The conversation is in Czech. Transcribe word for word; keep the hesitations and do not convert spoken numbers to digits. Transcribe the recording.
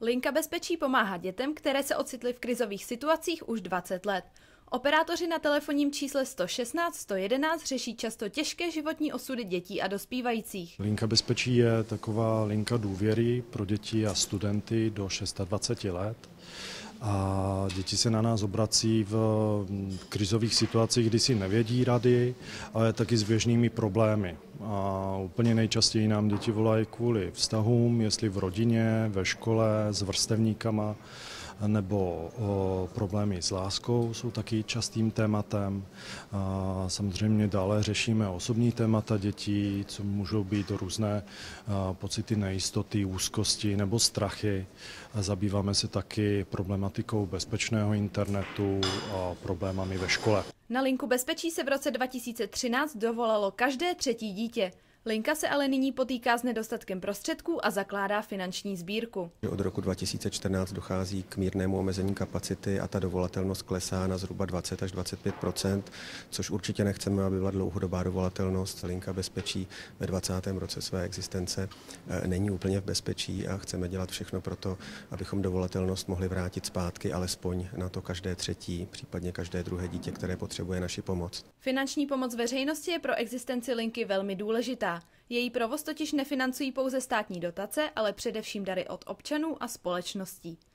Linka bezpečí pomáhá dětem, které se ocitly v krizových situacích už dvacet let. Operátoři na telefonním čísle sto šestnáct sto jedenáct řeší často těžké životní osudy dětí a dospívajících. Linka bezpečí je taková linka důvěry pro děti a studenty do dvaceti šesti let. A děti se na nás obrací v krizových situacích, kdy si nevědí rady, ale taky s běžnými problémy. A úplně nejčastěji nám děti volají kvůli vztahům, jestli v rodině, ve škole, s vrstevníkama, nebo o, problémy s láskou jsou taky častým tématem. A samozřejmě dále řešíme osobní témata dětí, co můžou být různé a, pocity nejistoty, úzkosti nebo strachy. A zabýváme se taky problematikou bezpečného internetu a problémami ve škole. Na linku bezpečí se v roce dva tisíce třináct dovolalo každé třetí dítě. Linka se ale nyní potýká s nedostatkem prostředků a zakládá finanční sbírku. Od roku dva tisíce čtrnáct dochází k mírnému omezení kapacity a ta dovolatelnost klesá na zhruba dvacet až dvacet pět procent, což určitě nechceme, aby byla dlouhodobá dovolatelnost. Linka bezpečí ve dvacátém roce své existence není úplně v bezpečí a chceme dělat všechno pro to, abychom dovolatelnost mohli vrátit zpátky alespoň na to každé třetí, případně každé druhé dítě, které potřebuje naši pomoc. Finanční pomoc veřejnosti je pro existenci linky velmi důležitá. Její provoz totiž nefinancují pouze státní dotace, ale především dary od občanů a společností.